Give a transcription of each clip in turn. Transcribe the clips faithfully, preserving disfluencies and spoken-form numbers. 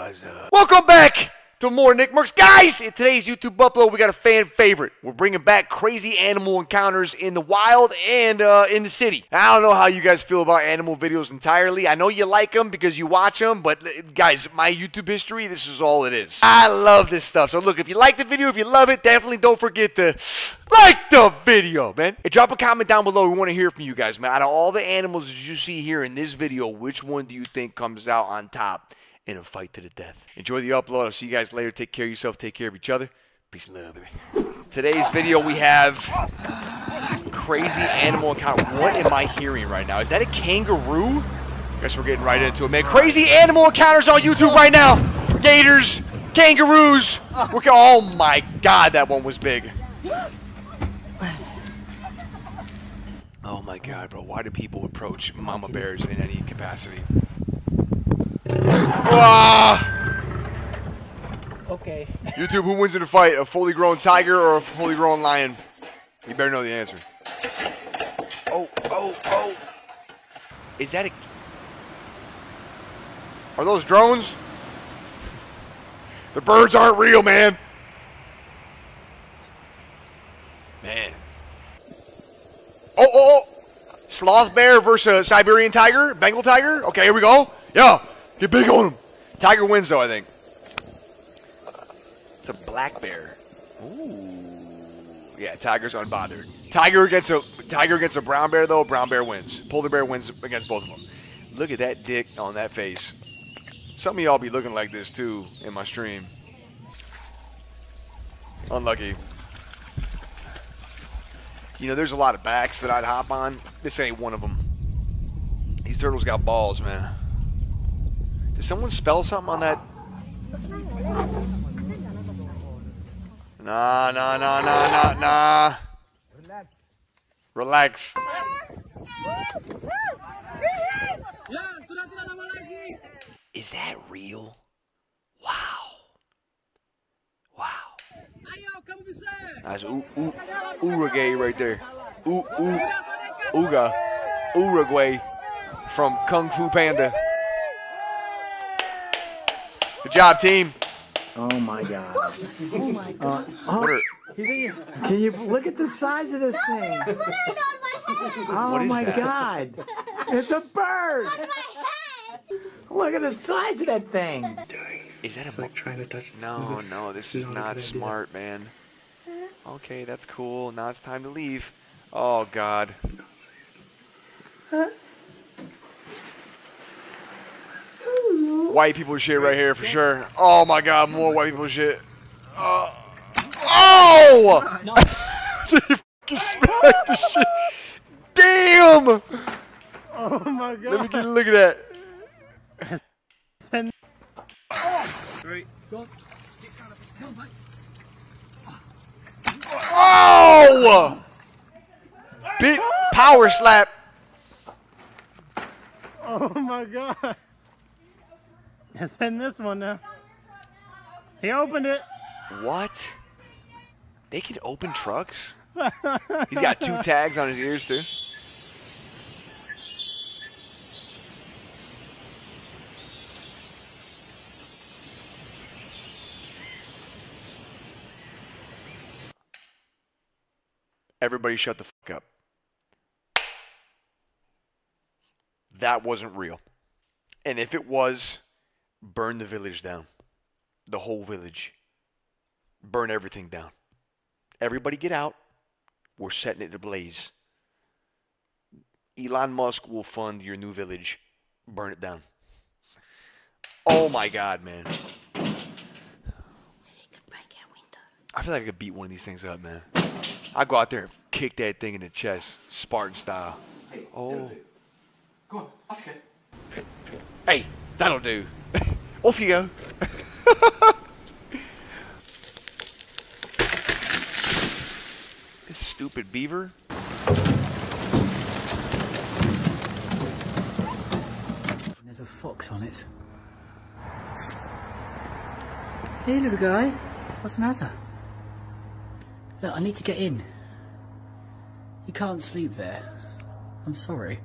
pasa? Welcome back to more NICKMERCS. Guys, in today's YouTube upload, we got a fan favorite. We're bringing back crazy animal encounters in the wild and uh, in the city. I don't know how you guys feel about animal videos entirely. I know you like them because you watch them, but guys, my YouTube history, this is all it is. I love this stuff. So look, if you like the video, if you love it, definitely don't forget to like the video, man. Hey, drop a comment down below. We want to hear from you guys, man. Out of all the animals that you see here in this video, which one do you think comes out on top in a fight to the death? Enjoy the upload. I'll see you guys later. Take care of yourself. Take care of each other. Peace and love, baby. Today's video, we have crazy animal encounter. What am I hearing right now? Is that a kangaroo? I guess we're getting right into it, man. Crazy animal encounters on YouTube right now. Gators, kangaroos. We're, oh my God, that one was big. Oh my God, bro. Why do people approach mama bears in any capacity? Okay. YouTube, who wins in a fight? A fully grown tiger or a fully grown lion? You better know the answer. Oh, oh, oh. Is that a... Are those drones? The birds aren't real, man. Man. Oh, oh, oh. Sloth bear versus Siberian tiger? Bengal tiger? Okay, here we go. Yeah. Get big on him. Tiger wins, though, I think. It's a black bear. Ooh. Yeah, tiger's unbothered. Tiger against a tiger against a brown bear, though. Brown bear wins. Polar bear wins against both of them. Look at that dick on that face. Some of y'all be looking like this, too, in my stream. Unlucky. You know, there's a lot of backs that I'd hop on. This ain't one of them. These turtles got balls, man. Did someone spell something on that? Nah, nah, nah, nah, nah, nah. Relax. Relax. Is that real? Wow. Wow. That's Uruguay right there. U U Uga Uruguay from Kung Fu Panda. Good job, team. Oh my God. Oh my God. Uh, oh, can you look at the size of this no, thing? It's literally on my head. Oh my that? God. It's a bird. On my head. Look at the size of that thing. Is that a it's like trying to touch this? No, this. no, this is not smart, man. Okay, that's cool. Now it's time to leave. Oh God. Huh? White people shit right here for sure. Oh my God, more white people shit. Uh, oh! They fucking smacked the shit. Damn! Oh my God. Let me get a look at that. Oh! Bit power slap. Oh my God. It's in this one now. He opened it. What? They can open trucks? He's got two tags on his ears, too. Everybody shut the fuck up. That wasn't real. And if it was... burn the village down. The whole village. Burn everything down. Everybody get out. We're setting it ablaze. Elon Musk will fund your new village. Burn it down. Oh my God, man. You could break a window. I feel like I could beat one of these things up, man. I'd go out there and kick that thing in the chest. Spartan style. Hey, oh. Go on. Off you go. Hey, that'll do. Off you go. This stupid beaver. There's a fox on it. Hey, little guy. What's the matter? Look, I need to get in. You can't sleep there. I'm sorry.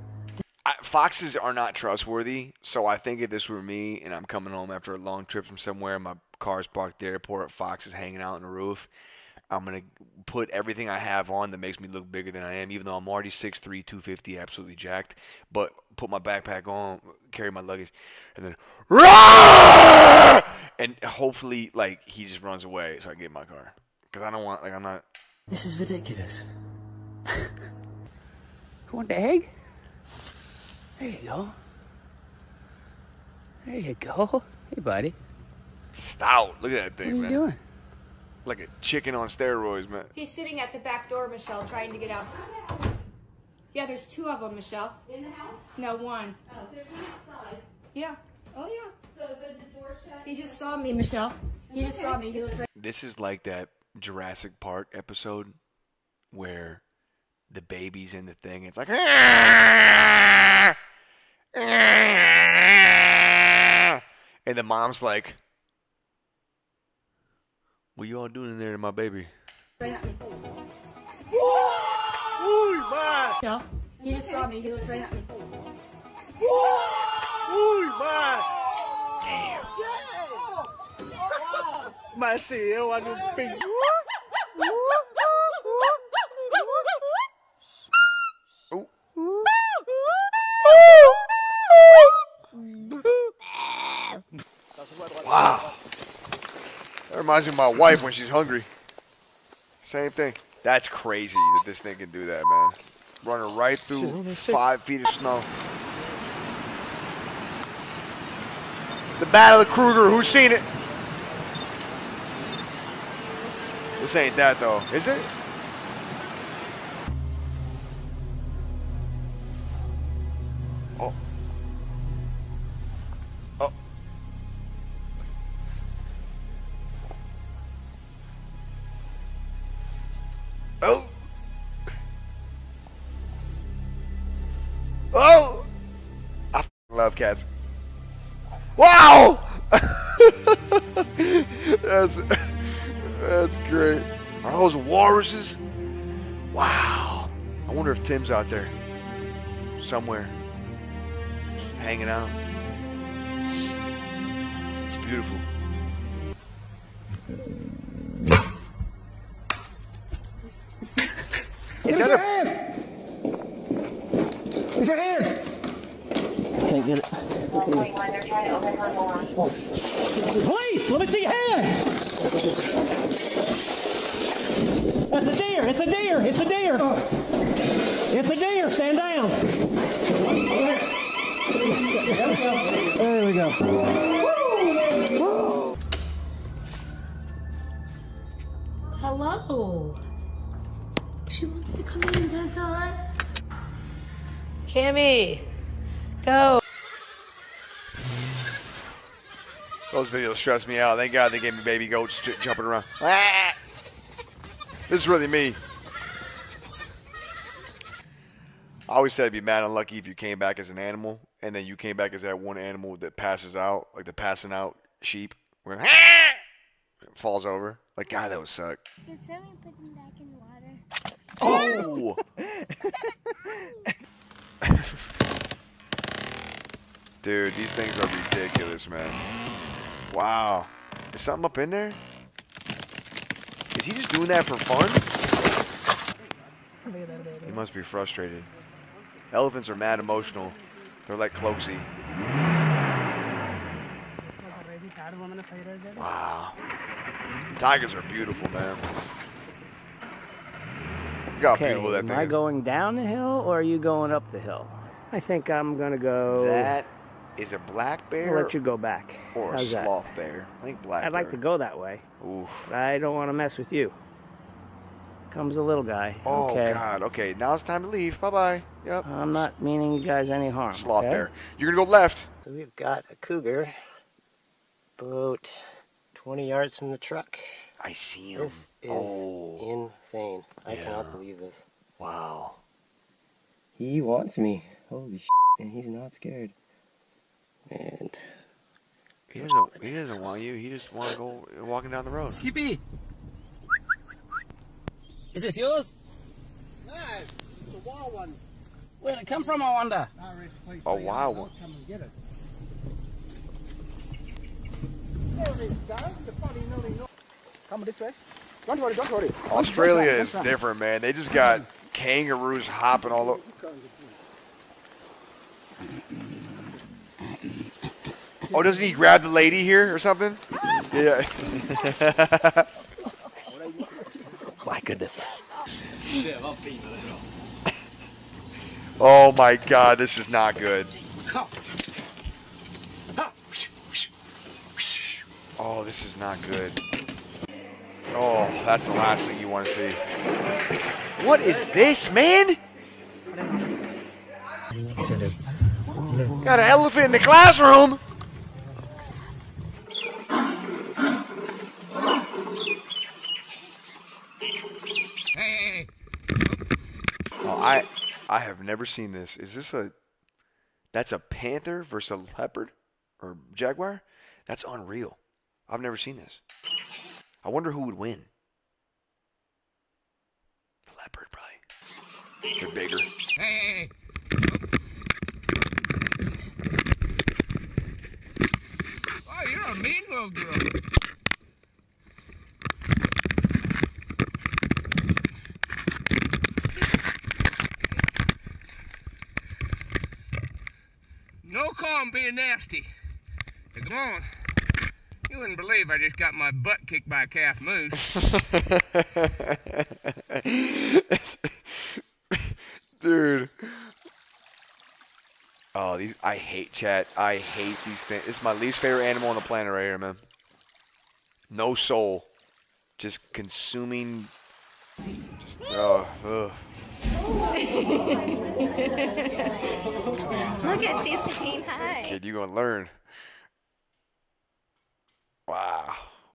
foxes are not trustworthy, so I think if this were me and I'm coming home after a long trip from somewhere, my car's parked there, poor fox is hanging out on the roof, I'm going to put everything I have on that makes me look bigger than I am, even though I'm already six three, two fifty, absolutely jacked, but put my backpack on, carry my luggage, and then, Roar! And hopefully, like, he just runs away so I can get in my car, because I don't want, like, I'm not. This is ridiculous. You want the egg? There you go. There you go. Hey, buddy. Stout. Look at that thing, man. What are you man. doing? Like a chicken on steroids, man. He's sitting at the back door, Michelle, trying to get out. Yeah, there's two of them, Michelle. In the house? No, one. Oh, there's one outside. Yeah. Oh, yeah. So does the door shut? He just saw me, Michelle. He okay. just saw me. He looked right. This is like that Jurassic Park episode where the baby's in the thing. And it's like, Aah! Aah! And the mom's like, what you all doing in there to my baby? Right at me. Ooh, my. No, he just saw me. He looked right at me. Ooh, my. Damn. My C E O, I just beat you. Wow. That reminds me of my wife when she's hungry. Same thing. That's crazy that this thing can do that, man. Running right through five feet of snow. The Battle of Kruger. Who's seen it? This ain't that, though. Is it? Oh. Oh. Oh. Oh. I f love cats. Wow. That's that's great. Are those walruses? Wow. I wonder if Tim's out there somewhere, just hanging out. It's beautiful. Is that your hand? Where's your hand? I can't get it. Please, let me see your hand! That's a deer, it's a deer, it's a deer! It's a deer, stand down! There we go. Hello! She wants to come in, Desiree. Cammy, go. Those videos stress me out. Thank God they gave me baby goats j jumping around. Ah! This is really me. I always said it'd be mad unlucky if you came back as an animal, and then you came back as that one animal that passes out, like the passing out sheep, where ah! it falls over. Like, God, that would suck. Can someone put them back in water? Oh! Dude, these things are ridiculous, man. Wow. Is something up in there? Is he just doing that for fun? He must be frustrated. Elephants are mad emotional. They're like Cloaksy. Wow. Tigers are beautiful, man. Okay, that am I is. going down the hill or are you going up the hill? I think I'm gonna go. That is a black bear. I'll let you go back. Or How's a sloth that? bear. I think black. I'd bear. like to go that way. Oof. But I don't want to mess with you. Comes the little guy. Oh okay. God. Okay. Now it's time to leave. Bye bye. Yep. I'm not meaning you guys any harm. Sloth okay? bear. You're gonna go left. So we've got a cougar, about twenty yards from the truck. I see him. This is oh. insane. I yeah. cannot believe this. Wow. He wants me. Holy shit. And he's not scared. Man. He doesn't, he doesn't want you. He just wants to go walking down the road. Skippy! Is this yours? No. It's a wild one. Where'd it come from, I wonder? A wild one. Come and get it. There it is, the bloody nilly nilly. Come this way. Don't worry, don't worry. Australia is different, man. They just got kangaroos hopping all over. Oh, doesn't he grab the lady here or something? Yeah. My goodness. Oh my God, this is not good. Oh, this is not good. Oh, that's the last thing you want to see. What is this, man? Got an elephant in the classroom. Oh, I I have never seen this. Is this a that's a panther versus a leopard or jaguar? That's unreal. I've never seen this. I wonder who would win. The leopard, probably. They're bigger. Hey. Oh, you're a mean little girl. No call them being nasty. They're gone. You wouldn't believe I just got my butt kicked by a calf moose. Dude. Oh, these I hate chat. I hate these things. It's my least favorite animal on the planet right here, man. No soul. Just consuming. Just oh, ugh. Look at she's saying hi. Kid, you gonna learn.